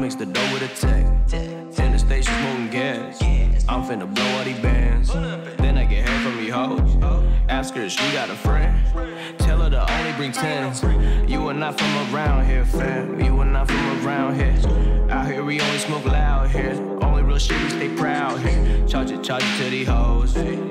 mix the dough with a tech. In the station smoking gas. I'm finna blow all these bands. Then I get hair from me hoes. Ask her if she got a friend. Tell her to only bring tens. You are not from around here, fam. You are not from around here. Out here we only smoke loud here. Only real shit we stay proud here. Charge it to these hoes.